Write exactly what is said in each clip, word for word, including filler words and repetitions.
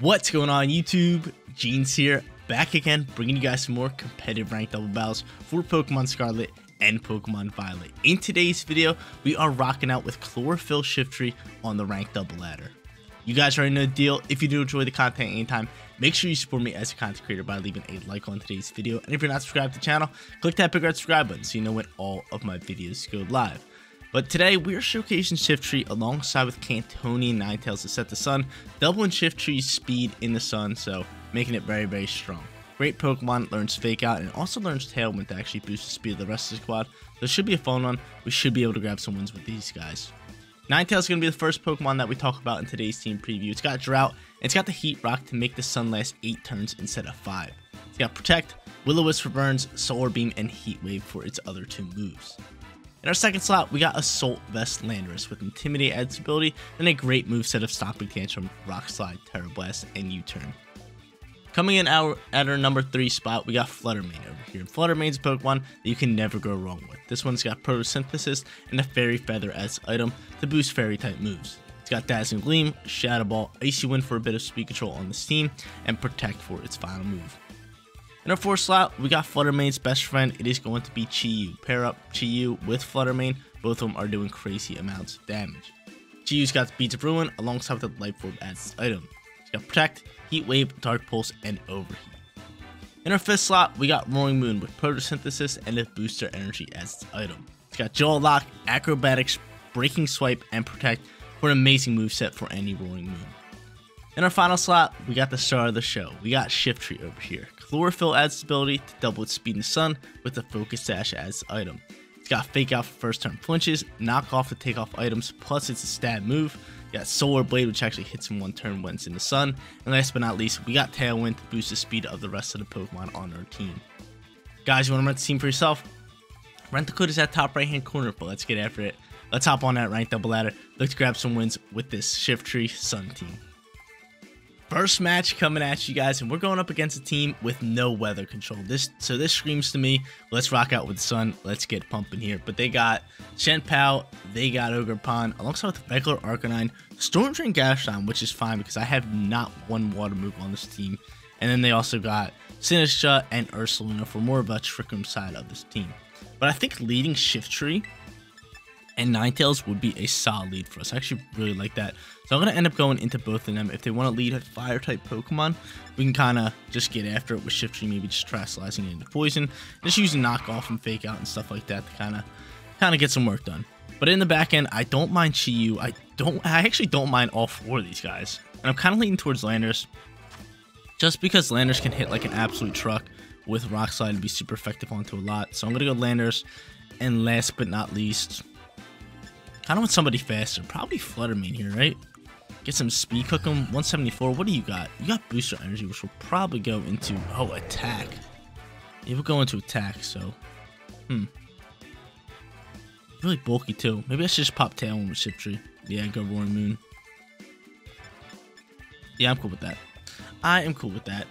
What's going on YouTube? Jeans here, back again, bringing you guys some more competitive ranked double battles for Pokemon Scarlet and Pokemon Violet. In today's video, we are rocking out with Chlorophyll Shiftry on the ranked double ladder. You guys already know the deal. If you do enjoy the content anytime, make sure you support me as a content creator by leaving a like on today's video. And if you're not subscribed to the channel, click that big red subscribe button so you know when all of my videos go live. But today, we are showcasing Shiftry alongside with Cantonian Ninetales to set the sun, doubling Shiftry's speed in the sun, so making it very, very strong. Great Pokemon, learns Fake Out, and also learns Tailwind to actually boost the speed of the rest of the squad. This should be a fun one. We should be able to grab some wins with these guys. Ninetales is going to be the first Pokemon that we talk about in today's team preview. It's got Drought, and it's got the Heat Rock to make the sun last eight turns instead of five. It's got Protect, Will-O-Wisp for burns, Solar Beam, and Heat Wave for its other two moves. In our second slot, we got Assault Vest Landorus with Intimidate adds ability and a great moveset of Stomping Tantrum, Rock Slide, Terra Blast, and U-Turn. Coming in our, at our number three spot, we got Fluttermane over here. And Fluttermane's Pokemon that you can never go wrong with. This one's got Photosynthesis and a Fairy Feather as its item to boost Fairy type moves. It's got Dazzling Gleam, Shadow Ball, Icy Wind for a bit of speed control on this team, and Protect for its final move. In our fourth slot, we got Fluttermane's best friend. It is going to be Chiyu. Pair up Chiyu with Fluttermane. Both of them are doing crazy amounts of damage. Chiyu's got the Beads of Ruin alongside with the Life Orb as its item. It's got Protect, Heat Wave, Dark Pulse, and Overheat. In our fifth slot, we got Roaring Moon with Photosynthesis and a Booster Energy as its item. It's got Jaw Lock, Acrobatics, Breaking Swipe, and Protect for an amazing moveset for any Roaring Moon. In our final slot, we got the star of the show. We got Shiftry over here. Chlorophyll adds its ability to double its speed in the sun with the Focus Sash as its item. It's got Fake Out for first turn flinches, Knock Off to take off items, plus it's a stab move. You got Solar Blade, which actually hits in one turn when it's in the sun. And last but not least, we got Tailwind to boost the speed of the rest of the Pokemon on our team. Guys, you want to rent the team for yourself? Rent the code is at top right hand corner, but let's get after it. Let's hop on that ranked double ladder. Let's grab some wins with this Shiftry Sun team. First match coming at you guys, and we're going up against a team with no weather control. This so this screams to me, let's rock out with the sun, let's get pumping here. But they got Chien-Pao, they got Ogerpon, alongside with the regular Arcanine, Storm Drain Gastrodon, which is fine because I have not one water move on this team. And then they also got Sinistcha and Ursaluna for more of a Trick Room side of this team. But I think leading Shiftry and Ninetales would be a solid lead for us. I actually really like that. So I'm going to end up going into both of them. If they want to lead a Fire-type Pokemon, we can kind of just get after it with Shiftry, maybe just try slicing it into Poison. Just using Knock Off and Fake Out and stuff like that to kind of kind of get some work done. But in the back end, I don't mind Chiyu. I, don't, I actually don't mind all four of these guys. And I'm kind of leaning towards Landorus, just because Landorus can hit like an absolute truck with Rock Slide and be super effective onto a lot. So I'm going to go Landorus. And last but not least, I don't want somebody faster. Probably Fluttermane here, right? Get some speed, cook him. one seventy-four. What do you got? You got Booster Energy, which will probably go into... Oh, attack. It will go into attack, so... Hmm. Really bulky, too. Maybe I should just pop Tailwind with Shiftry. Yeah, go Roaring Moon. Yeah, I'm cool with that. I am cool with that.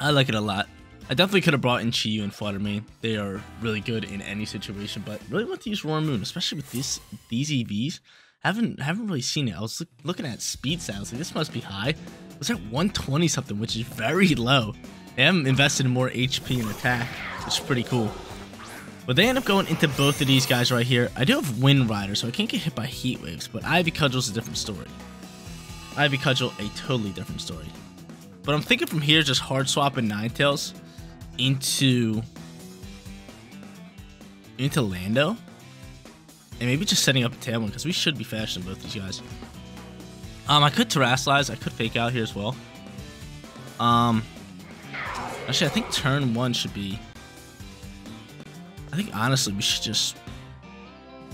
I like it a lot. I definitely could have brought in Chiyu and Fluttermane. They are really good in any situation, but really want to use Roaring Moon, especially with these these E Vs. Haven't haven't really seen it. I was look, looking at speed stats. Like, this must be high. It was at one twenty something, which is very low. They haven't invested in more H P and attack, which is pretty cool. But they end up going into both of these guys right here. I do have Wind Rider, so I can't get hit by Heat Waves, but Ivy Cudgel's a different story. Ivy Cudgel, a totally different story. But I'm thinking from here, just hard swapping Ninetales into into Lando, and maybe just setting up a Tailwind because we should be faster than both these guys. Um, I could Terastallize, I could Fake Out here as well. Um, actually, I think turn one should be. I think honestly, we should just.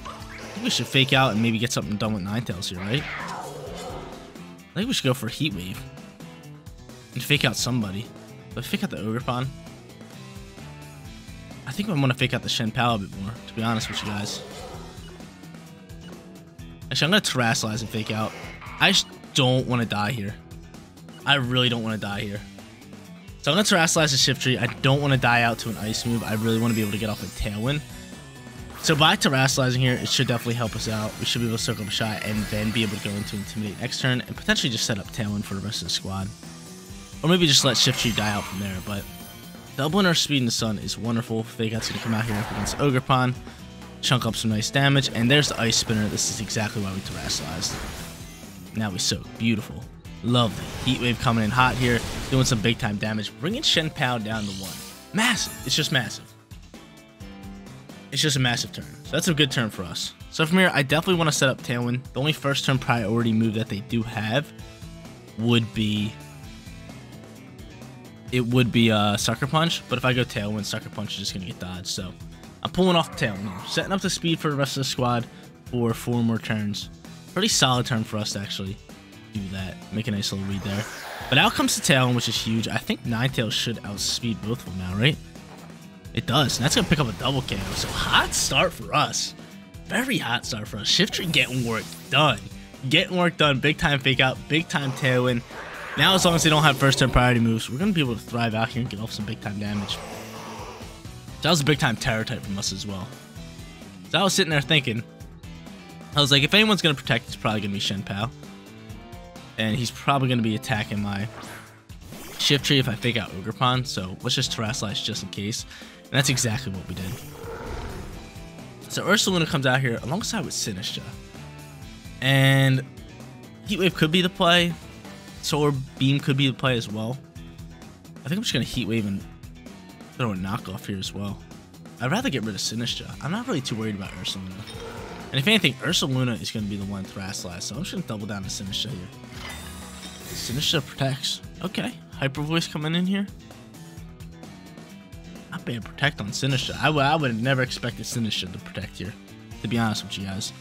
I think we should Fake Out and maybe get something done with Ninetales here, right? I think we should go for Heat Wave and Fake Out somebody. But Fake Out the Ogerpon. I think I'm going to Fake Out the Chien-Pao a bit more, to be honest with you guys. Actually, I'm going to Terastallize and Fake Out. I just don't want to die here. I really don't want to die here. So I'm going to Terastallize the Shiftry. I don't want to die out to an Ice move. I really want to be able to get off a Tailwind. So by Terastallizing here, it should definitely help us out. We should be able to soak up a shot and then be able to go into Intimidate next turn and potentially just set up Tailwind for the rest of the squad. Or maybe just let Shiftry die out from there, but doubling our speed in the sun is wonderful. Fake Out's going to come out here up against Ogerpon, chunk up some nice damage, and there's the Ice Spinner. This is exactly why we Terastallized. Now we soak. Beautiful. Love the Heat Wave coming in hot here, doing some big time damage, bringing Chien-Pao down to one. Massive. It's just massive. It's just a massive turn. So that's a good turn for us. So from here, I definitely want to set up Tailwind. The only first turn priority move that they do have would be... It would be uh, Sucker Punch, but if I go Tailwind, Sucker Punch is just going to get dodged. So I'm pulling off the Tailwind here, setting up the speed for the rest of the squad for four more turns. Pretty solid turn for us to actually do that. Make a nice little read there. But out comes the Tailwind, which is huge. I think Ninetales should outspeed both of them now, right? It does, and that's going to pick up a double K O. So hot start for us. Very hot start for us. Shiftry getting work done. Getting work done. Big time Fake Out. Big time Tailwind. Now, as long as they don't have first turn priority moves, we're going to be able to thrive out here and get off some big time damage. That was a big time Terror type from us as well. So I was sitting there thinking, I was like, if anyone's going to protect, it's probably going to be Chien-Pao. And he's probably going to be attacking my Shiftry if I Fake Out Ogerpon. So let's just Terastallize just in case. And that's exactly what we did. So Ursaluna comes out here alongside with Sinistcha. And Heat Wave could be the play. Solar Beam could be the play as well. I think I'm just going to Heat Wave and throw a Knock Off here as well. I'd rather get rid of Sinistcha. I'm not really too worried about Ursaluna. And if anything, Ursaluna is going to be the one to Terastallize. So I'm just going to double down to Sinistcha here. Sinistcha protects. Okay. Hyper Voice coming in here. Not bad protect on Sinistcha. I, I would have never expected Sinistcha to protect here, to be honest with you guys.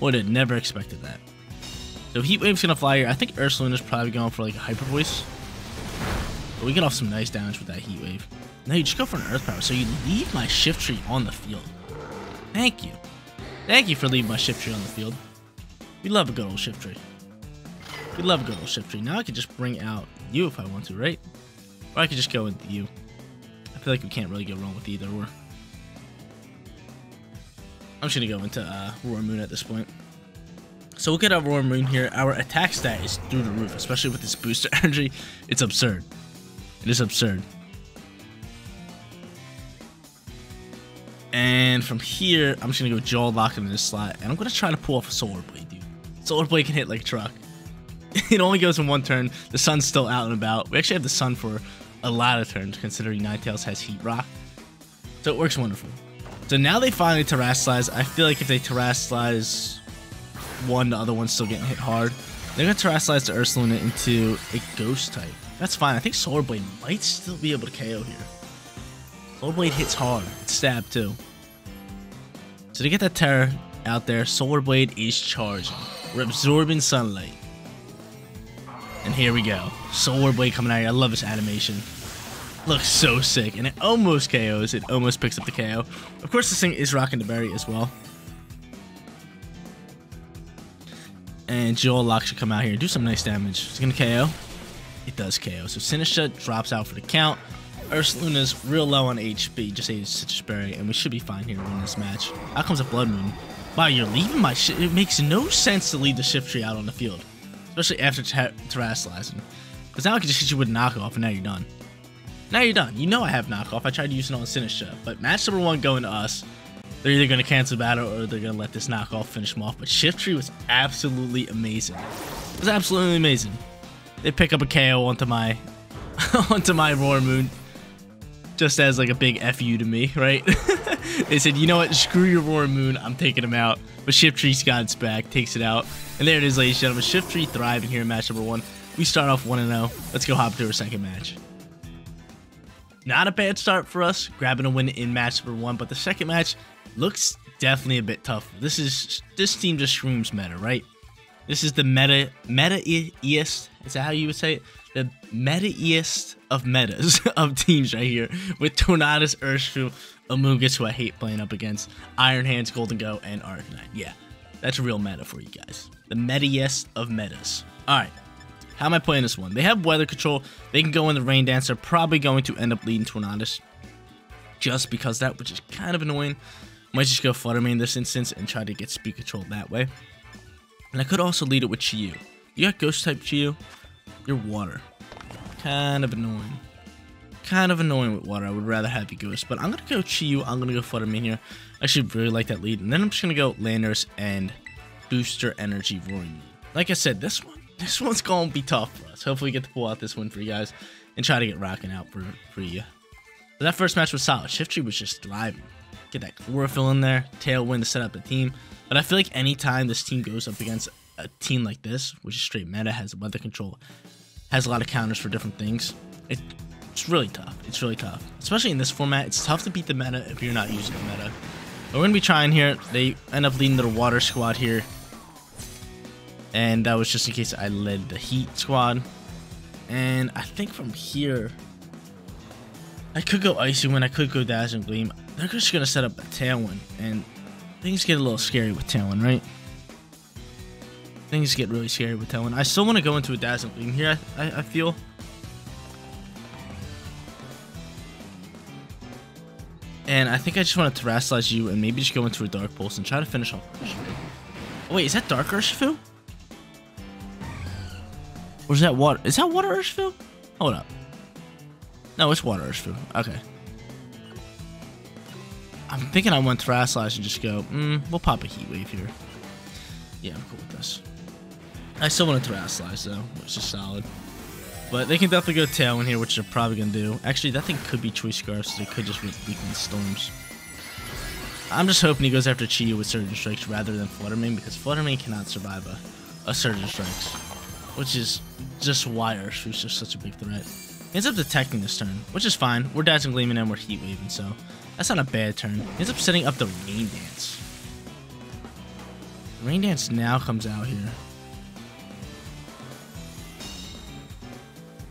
Would have never expected that. So Heat Wave's going to fly here. I think Ursaluna's probably going for like a Hyper Voice. But we get off some nice damage with that Heat Wave. Now you just go for an Earth Power. So you leave my Shiftry on the field. Thank you. Thank you for leaving my Shiftry on the field. We love a good old Shiftry. We love a good old Shiftry. Now I can just bring out you if I want to, right? Or I could just go with you. I feel like we can't really go wrong with either or. I'm just going to go into uh, Roaring Moon at this point. So we'll get our Roaring Moon here. Our attack stat is through the roof, especially with this booster energy. It's absurd. It is absurd. And from here, I'm just going to go Jaw Lock into this slot. And I'm going to try to pull off a Solar Blade, dude. Solar Blade can hit like a truck. It only goes in one turn. The sun's still out and about. We actually have the sun for a lot of turns, considering Ninetales has Heat Rock. So it works wonderful. So now they finally Terastallize. I feel like if they Terastallize one, the other one's still getting hit hard. They're going to Terastallize the Ursaluna into a Ghost type. That's fine. I think Solar Blade might still be able to K O here. Solar Blade hits hard. It's stabbed too. So to get that Terror out there, Solar Blade is charging. We're absorbing sunlight. And here we go. Solar Blade coming out here. I love this animation. Looks so sick. And it almost K Os. It almost picks up the K O. Of course, this thing is rocking the berry as well. And Jaw Lock should come out here and do some nice damage. It's going to K O. It does K O. So Sinistcha drops out for the count. Ursaluna's real low on H P. Just ate Citrus Berry. And we should be fine here in this match. Out comes a Blood Moon. Wow, you're leaving my shit. It makes no sense to leave the Shiftry out on the field. Especially after Terastallizing. Because now I can just hit you with Knock Off and now you're done. Now you're done. You know I have Knock Off. I tried to use it on Sinistcha. But match number one going to us. They're either going to cancel battle or they're going to let this Knock Off finish them off. But Shiftry was absolutely amazing. It was absolutely amazing. They pick up a K O onto my onto my Roaring Moon. Just as like a big F you to me, right? They said, you know what? Screw your Roaring Moon. I'm taking him out. But Shiftry's got its back. Takes it out. And there it is, ladies and gentlemen. Shiftry thriving here in match number one. We start off one and oh. Let's go hop to our second match. Not a bad start for us, grabbing a win in match number one. But the second match looks definitely a bit tougher. This is this team just screams meta, right? This is the meta meta-iest. Is that how you would say it? The meta-iest of metas of teams right here with Tornadus, Urshifu, Amoongus, who I hate playing up against, Iron Hands, Golden Go, and Arcanine. Yeah. That's real meta for you guys. The meta-iest of metas. Alright. How am I playing this one? They have weather control. They can go in the rain dance. They're probably going to end up leading Tornadus. Just because that, which is kind of annoying. Might just go Fluttermane in this instance and try to get Speed Control that way. And I could also lead it with Chiyu. You got Ghost-type Chiyu, you're Water. Kind of annoying. Kind of annoying with Water. I would rather have you Ghost. But I'm going to go Chiyu. I'm going to go Fluttermane here. I actually really like that lead. And then I'm just going to go Landorus and Booster Energy Roaring Moon. Like I said, this one, this one's going to be tough for us. Hopefully we get to pull out this win for you guys and try to get rocking out for, for you. But that first match was solid. Shiftry was just thriving. Get that Chlorophyll in there, Tailwind to set up the team. But I feel like any time this team goes up against a team like this, which is straight meta, has weather control, has a lot of counters for different things, it, it's really tough. It's really tough. Especially in this format, it's tough to beat the meta if you're not using the meta. But we're going to be trying here. They end up leading their Water squad here. And that was just in case I led the Heat squad. And I think from here, I could go Icy Wind, I could go Dazzling Gleam. They're just going to set up a Tailwind, and things get a little scary with Tailwind, right? Things get really scary with Tailwind. I still want to go into a Dazzling Gleam here, I, I feel. And I think I just want to Terrasilize you and maybe just go into a Dark Pulse and try to finish off Urshifu. Oh, wait, is that Dark Urshifu? Or is that Water? Is that Water Urshifu? Hold up. No, it's Water Urshifu. Okay. I'm thinking I want Terrasilize and just go, mm, we'll pop a Heat Wave here. Yeah, I'm cool with this. I still want to Terrasilize though, which is solid. But they can definitely go Tailwind here, which they're probably going to do. Actually, that thing could be Choice Scarf, so they could just reach Bleakwind Storms. I'm just hoping he goes after Chiyu with Surgeon Strikes rather than Fluttermane, because Fluttermane cannot survive a, a Surgeon Strikes, which is just why Urshifu's just such a big threat. He ends up detecting this turn, which is fine. We're Dazzling Gleaming and we're Heat Waving, so that's not a bad turn. He ends up setting up the Rain Dance. Rain Dance now comes out here.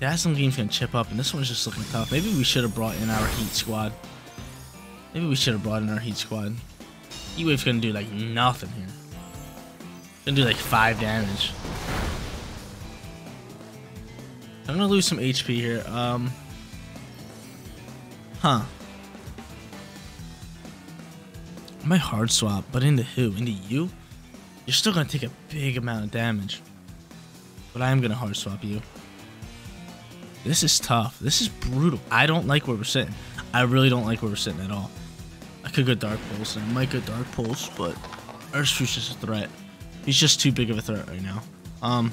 Dazzling Gleam's gonna chip up, and this one's just looking tough. Maybe we should have brought in our Heat Squad. Maybe we should have brought in our Heat Squad. Heat Wave's gonna do like nothing here. Gonna do like five damage. I'm gonna lose some H P here. Um, huh? I might hard swap, but into who? Into you? You're still gonna take a big amount of damage. But I am gonna hard swap you. This is tough. This is brutal. I don't like where we're sitting. I really don't like where we're sitting at all. I could go Dark Pulse, and I might go Dark Pulse, but Urshifu's just a threat. He's just too big of a threat right now. Um.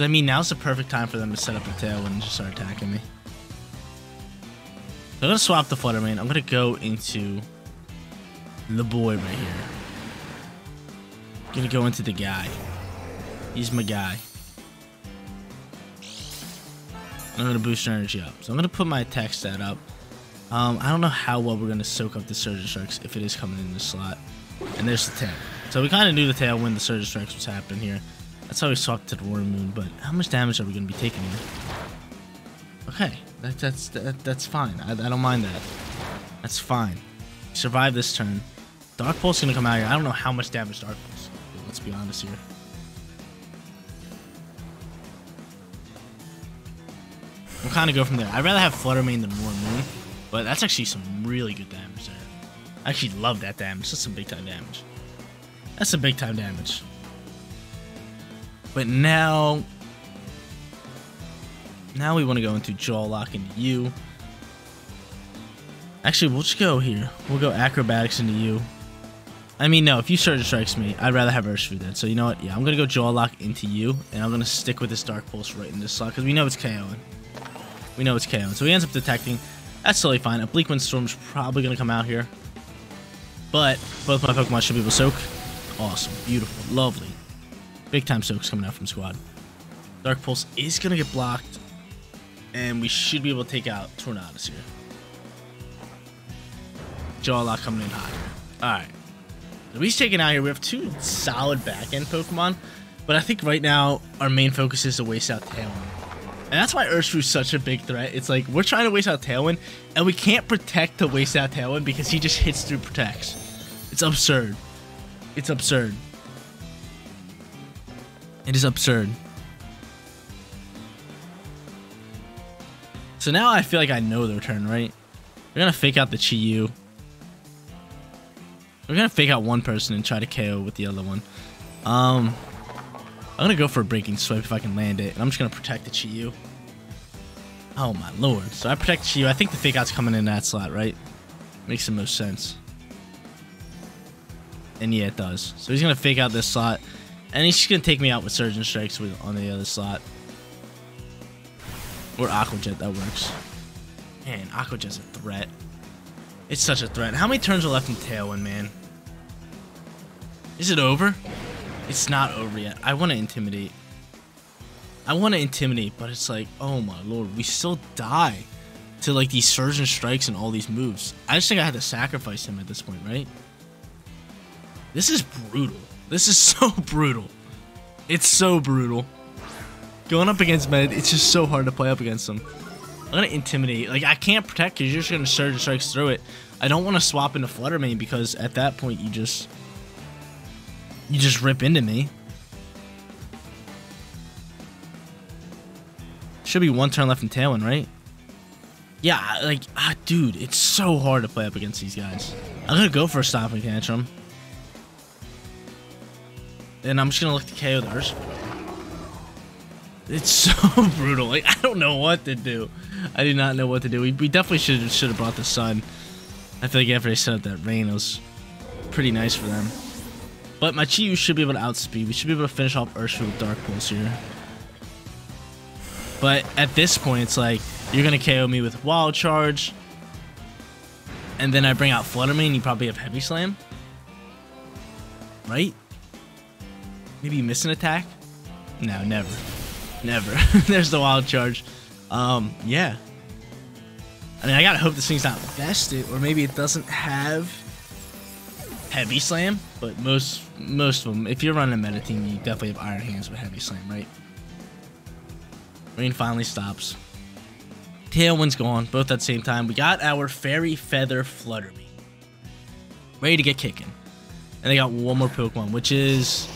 I mean, now's the perfect time for them to set up a Tailwind and just start attacking me. So I'm going to swap the Fluttermane. I'm going to go into the boy right here. I'm going to go into the guy. He's my guy. I'm going to boost your energy up. So I'm going to put my attack stat up. Um, I don't know how well we're going to soak up the Surgeon Strikes if it is coming in this slot. And there's the Tailwind. So we kind of knew the Tailwind, the Surgeon Strikes was happening here. That's how we swapped to the Roaring Moon, but how much damage are we going to be taking here? Okay, that, that's that, that's fine. I, I don't mind that. That's fine. Survive this turn. Dark Pulse is going to come out here. I don't know how much damage Dark Pulse is going to do. Let's be honest here. We'll kind of go from there. I'd rather have Fluttermane than Roaring Moon, but that's actually some really good damage there. I actually love that damage. That's some big-time damage. That's some big-time damage. But now, now we want to go into Jaw Lock into you. Actually, we'll just go here. We'll go Acrobatics into you. I mean, no, if you Surge Strikes me, I'd rather have Urshifu then. So you know what? Yeah, I'm going to go Jaw Lock into you, and I'm going to stick with this Dark Pulse right in this slot, because we know it's KOing. We know it's KOing. So he ends up detecting. That's totally fine. A Bleakwind Storm's probably going to come out here. But both my Pokemon should be able to soak. Awesome. Beautiful. Lovely. Big time soaks coming out from squad. Dark Pulse is going to get blocked. And we should be able to take out Tornadus here. Jaw Lock coming in hot here. Alright. So he's taken out here. We have two solid back end Pokemon. But I think right now our main focus is to waste out Tailwind. And that's why Urshifu's such a big threat. It's like we're trying to waste out Tailwind. And we can't Protect to waste out Tailwind because he just hits through Protects. It's absurd. It's absurd. It is absurd. So now I feel like I know their turn, right? They're going to fake out the Chiyu. We're going to fake out one person and try to K O with the other one. Um, I'm going to go for a Breaking Swipe if I can land it. And I'm just going to protect the Chiyu. Oh my lord. So I protect Chiyu. I think the fake out's coming in that slot, right? Makes the most sense. And yeah, it does. So he's going to fake out this slot. And he's just going to take me out with Surgeon Strikes with, on the other slot. Or Aqua Jet, that works. Man, Aqua Jet's a threat. It's such a threat. How many turns are left in Tailwind, man? Is it over? It's not over yet. I want to Intimidate. I want to Intimidate, but it's like, oh my lord, we still die to like these Surgeon Strikes and all these moves. I just think I had to sacrifice him at this point, right? This is brutal. This is so brutal. It's so brutal. Going up against Med, it's just so hard to play up against them. I'm going to Intimidate. Like, I can't protect because you're just going to Surge Strikes through it. I don't want to swap into Fluttermane because at that point you just... You just rip into me. Should be one turn left in Tailwind, right? Yeah, like, ah, dude, it's so hard to play up against these guys. I'm going to go for a Stomping Tantrum. And I'm just going to look to K O the Urshifu. It's so brutal. Like, I don't know what to do. I do not know what to do. We, we definitely should have should have brought the sun. I feel like after they set up that rain, it was pretty nice for them. But my Chiyu should be able to outspeed. We should be able to finish off Urshifu with Dark Pulse here. But at this point, it's like, you're going to K O me with Wild Charge. And then I bring out Fluttermane. You probably have Heavy Slam. Right? Maybe you miss an attack? No, never. Never. There's the Wild Charge. Um, yeah. I mean, I gotta hope this thing's not vested, or maybe it doesn't have Heavy Slam, but most most of them, if you're running a meta team, you definitely have Iron Hands with Heavy Slam, right? Rain finally stops. Tailwind's gone, both at the same time. We got our Fairy Feather Fluttermane. Ready to get kicking. And they got one more Pokemon, which is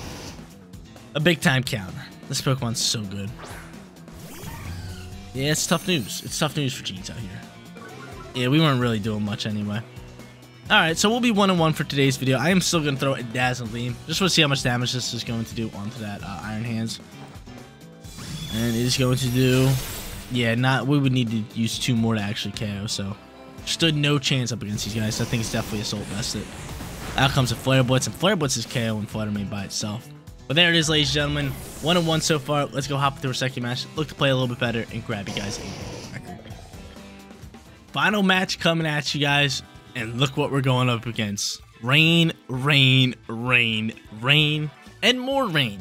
a big-time counter. This Pokemon's so good. Yeah, it's tough news. It's tough news for G's out here. Yeah, we weren't really doing much anyway. Alright, so we'll be one and one for today's video. I am still going to throw a Dazzling Gleam. Just want to see how much damage this is going to do onto that uh, Iron Hands. And it is going to do... Yeah, not. We would need to use two more to actually K O, so... Stood no chance up against these guys. I think it's definitely Assault Vested. Out comes a Flare Blitz, and Flare Blitz is K O and Fluttermane by itself. But there it is, ladies and gentlemen. One and one so far. Let's go hop into our second match. Look to play a little bit better and grab you guys a record. Final match coming at you guys, and look what we're going up against: rain, rain, rain, rain, and more rain.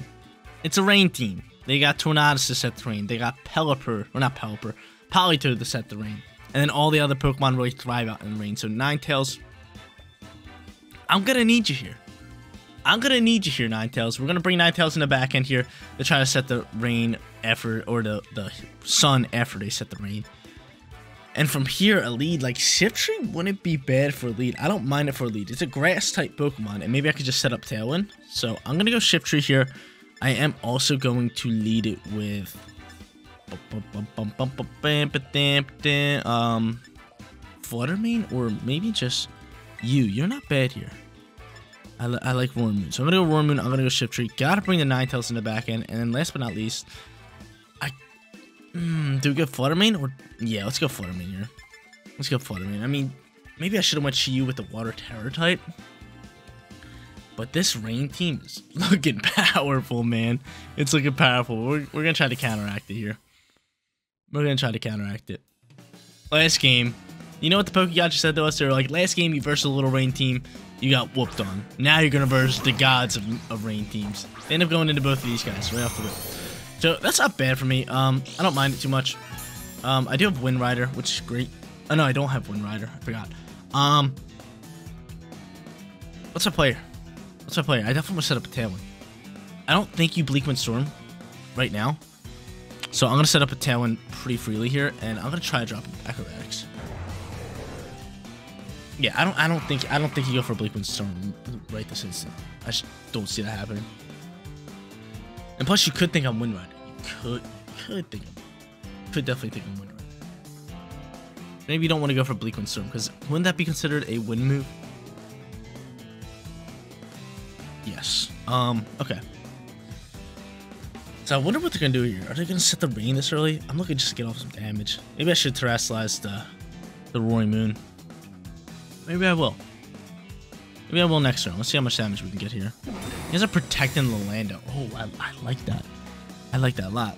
It's a rain team. They got Tornadus to set the rain. They got Pelipper, or not Pelipper, Politoed to set the rain, and then all the other Pokemon really thrive out in the rain. So Ninetales, I'm gonna need you here. I'm going to need you here, Ninetales. We're going to bring Ninetales in the back end here to try to set the rain after, or the, the sun after they set the rain. And from here, a lead like Shiftry wouldn't be bad for a lead. I don't mind it for a lead. It's a grass type Pokemon, and maybe I could just set up Tailwind. So I'm going to go Shiftry here. I am also going to lead it with um, Fluttermane, or maybe just you. You're not bad here. I, li I like Roaring Moon. So I'm going to go Roaring Moon. I'm going to go Shiftry. Got to bring the Ninetales in the back end. And then last but not least, I... Mm, do we go Fluttermane? Or, yeah, let's go Fluttermane here. Let's go Fluttermane. I mean, maybe I should have went Chiyu with the Water Terror type. But this rain team is looking powerful, man. It's looking powerful. We're, we're going to try to counteract it here. We're going to try to counteract it. Last game. You know what the Pokegacha said to us? They were like, last game you versus a little rain team. You got whooped on. Now you're going to verse the gods of, of rain teams. They end up going into both of these guys right off the rip. So that's not bad for me. Um, I don't mind it too much. Um, I do have Wind Rider, which is great. Oh, no, I don't have Wind Rider. I forgot. Um, what's my player? What's my player? I definitely want to set up a Tailwind. I don't think you Bleakwind Storm right now. So I'm going to set up a Tailwind pretty freely here. And I'm going to try to drop Acrobatics. Yeah, I don't. I don't think. I don't think you go for a Bleakwind Storm right this instant. I just don't see that happening. And plus, you could think I'm Wind Rider. You could, you could think I'm. Could definitely think I'm Wind Rider. So maybe you don't want to go for Bleakwind Storm, because wouldn't that be considered a wind move? Yes. Um, okay. So I wonder what they're going to do here. Are they going to set the rain this early? I'm looking just to get off some damage. Maybe I should terrestrialize the, the Roaring Moon. Maybe I will. Maybe I will next turn. Let's see how much damage we can get here. He has a Protect in Lalando. Oh, I, I like that. I like that a lot.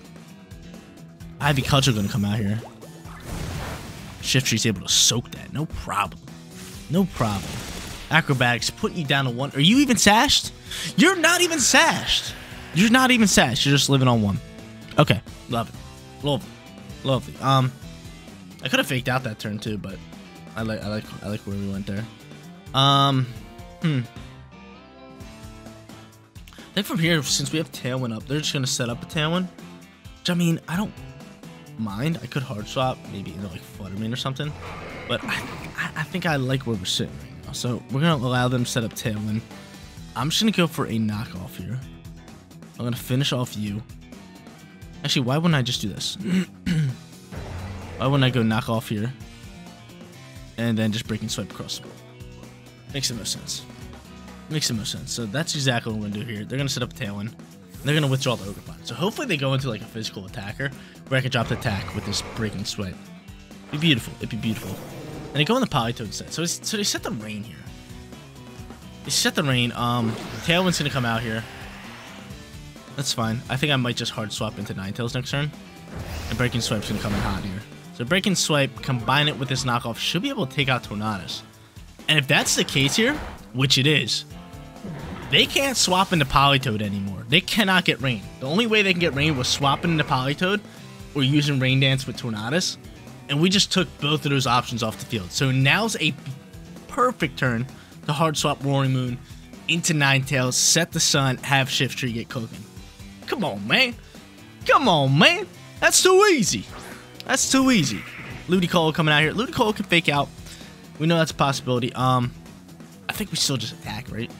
Ivy Cudgel going to come out here. Shiftry's able to soak that. No problem. No problem. Acrobatics putting you down to one. Are you even sashed? You're not even sashed. You're not even sashed. You're just living on one. Okay. Love it. Lovely. Lovely. Um, I could have faked out that turn too, but I like I like I like where we went there. Um, hmm. I think from here, since we have Tailwind up, they're just gonna set up a Tailwind. Which I mean, I don't mind. I could hard swap, maybe into like Fluttermane or something. But I I think I like where we're sitting right now. So we're gonna allow them to set up Tailwind. I'm just gonna go for a Knock Off here. I'm gonna finish off you. Actually, why wouldn't I just do this? Why wouldn't I go Knock Off here? And then just Breaking Swipe across the board. Makes the most sense. Makes the most sense. So that's exactly what we're gonna do here. They're gonna set up a Tailwind. And they're gonna withdraw the Ogerpon. So hopefully they go into like a physical attacker where I can drop the attack with this Breaking Swipe. It'd be beautiful. It'd be beautiful. And they go in the Politoed set. So it's, so they set the rain here. They set the rain. Um, Tailwind's gonna come out here. That's fine. I think I might just hard swap into Ninetales next turn. And Breaking Swipe's gonna come in hot here. So Breaking Swipe, combine it with this Knock Off, should be able to take out Tornadus. And if that's the case here, which it is, they can't swap into Politoed anymore. They cannot get rain. The only way they can get rain was swapping into Politoed or using Rain Dance with Tornadus. And we just took both of those options off the field. So now's a perfect turn to hard swap Roaring Moon into Ninetales, set the sun, have Shiftry get cooking. Come on, man. Come on, man. That's too easy. That's too easy. Ludicolo coming out here. Ludicolo can fake out. We know that's a possibility. Um, I think we still just attack, right?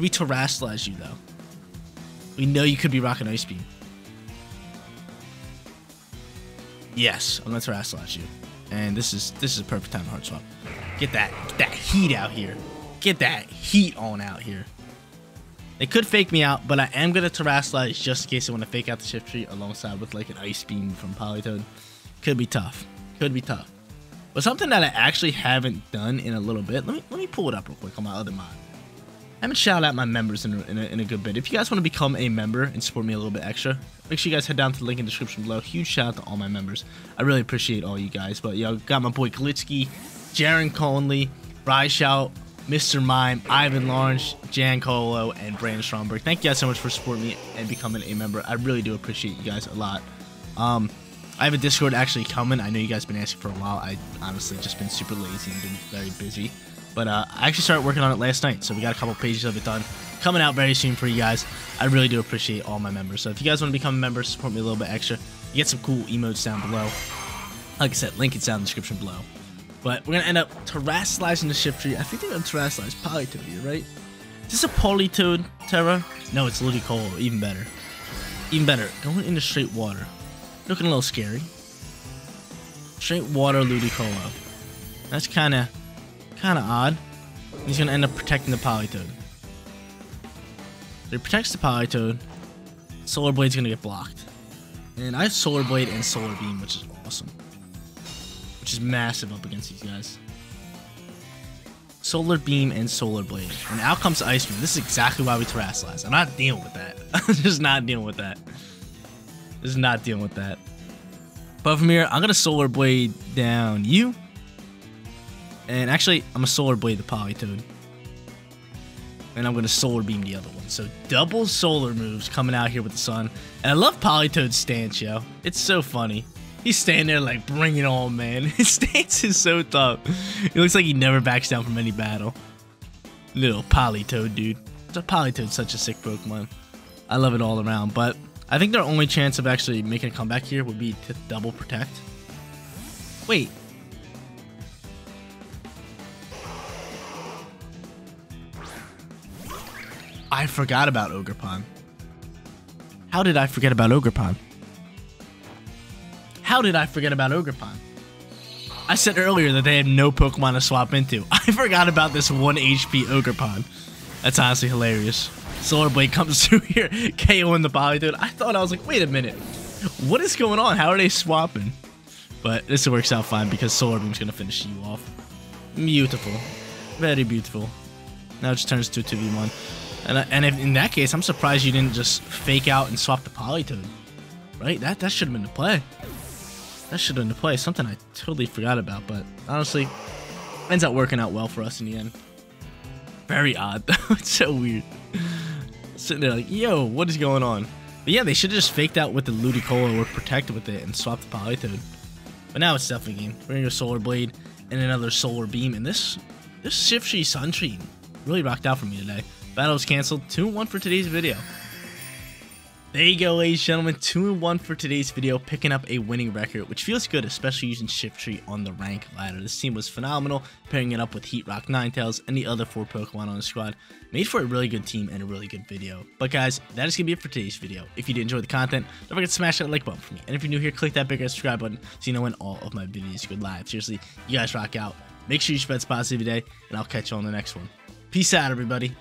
We terrestrialize you, though. We know you could be rocking Ice Beam. Yes, I'm going to terrestrialize you. And this is this is a perfect time to hard swap. Get that, get that heat out here. Get that heat on out here. They could fake me out, but I am going to terrestrialize just in case they want to fake out the Shiftry alongside with like an Ice Beam from Politoed. Could be tough. Could be tough. But something that I actually haven't done in a little bit. Let me let me pull it up real quick on my other mod. I haven't shouted out my members in a, in, a, in a good bit. If you guys want to become a member and support me a little bit extra, make sure you guys head down to the link in the description below. Huge shout out to all my members. I really appreciate all you guys. But yo, got my boy Glitsky, Jaron Conley, Ryshout, Mister Mime, Ivan Lawrence, Jan Colo, and Brandon Stromberg. Thank you guys so much for supporting me and becoming a member. I really do appreciate you guys a lot. Um, I have a Discord actually coming. I know you guys have been asking for a while. I honestly just been super lazy and been very busy. But uh, I actually started working on it last night, so we got a couple pages of it done. Coming out very soon for you guys. I really do appreciate all my members. So if you guys want to become a member, support me a little bit extra. You get some cool emotes down below. Like I said, link is down in the description below. But we're going to end up terrestrializing the Shiftry. I think they're going to terrestrialize Politoed, right? Is this a Politoed Terra? No, it's Ludicolo. Even better. Even better. Going into straight water. Looking a little scary. Straight water Ludicolo. That's kind of kind of odd. He's going to end up protecting the Politoed. If he protects the Politoed, Solar Blade's going to get blocked. And I have Solar Blade and Solar Beam, which is awesome. Which is massive up against these guys. Solar Beam and Solar Blade. And out comes Ice Beam. This is exactly why we terrestrialize. I'm not dealing with that. I'm just not dealing with that. Just not dealing with that. But from here, I'm going to Solar Blade down you. And actually, I'm going to Solar Blade the Politoed. And I'm going to Solar Beam the other one. So double solar moves coming out here with the sun. And I love Politoed's stance, yo. It's so funny. He's standing there like, bring it on, man. His stance is so tough. It looks like he never backs down from any battle. Little Politoed, dude. Politoed's such a sick Pokemon. I love it all around, but I think their only chance of actually making a comeback here would be to double protect. Wait. I forgot about Ogerpon. How did I forget about Ogerpon? How did I forget about Ogerpon? I said earlier that they had no Pokemon to swap into. I forgot about this one H P Ogerpon. That's honestly hilarious. Solar Blade comes through here, KOing the Politoed. I thought, I was like, wait a minute. What is going on? How are they swapping? But this works out fine because Solar Beam's going to finish you off. Beautiful. Very beautiful. Now it just turns to a two V one. And, I, and if, in that case, I'm surprised you didn't just fake out and swap the Politoed. Right? That, that should have been the play. That should have been the play. Something I totally forgot about, but honestly, ends up working out well for us in the end. Very odd, though. It's so weird. Sitting there like, yo, what is going on? But yeah, they should have just faked out with the Ludicolo or Protect with it and swapped the Politoed. But now it's definitely game. We're gonna go Solar Blade and another Solar Beam. And this this Shiftry Sunstream really rocked out for me today. Battle was canceled. two and one for today's video. There you go, ladies and gentlemen. two and one for today's video, picking up a winning record, which feels good, especially using Shiftry on the rank ladder. This team was phenomenal, pairing it up with Heatrock, Ninetales, and the other four Pokemon on the squad. Made for a really good team and a really good video. But guys, that is going to be it for today's video. If you did enjoy the content, don't forget to smash that like button for me. And if you're new here, click that big red subscribe button so you know when all of my videos go live. Seriously, you guys rock out. Make sure you spread positive today, and I'll catch you on the next one. Peace out, everybody.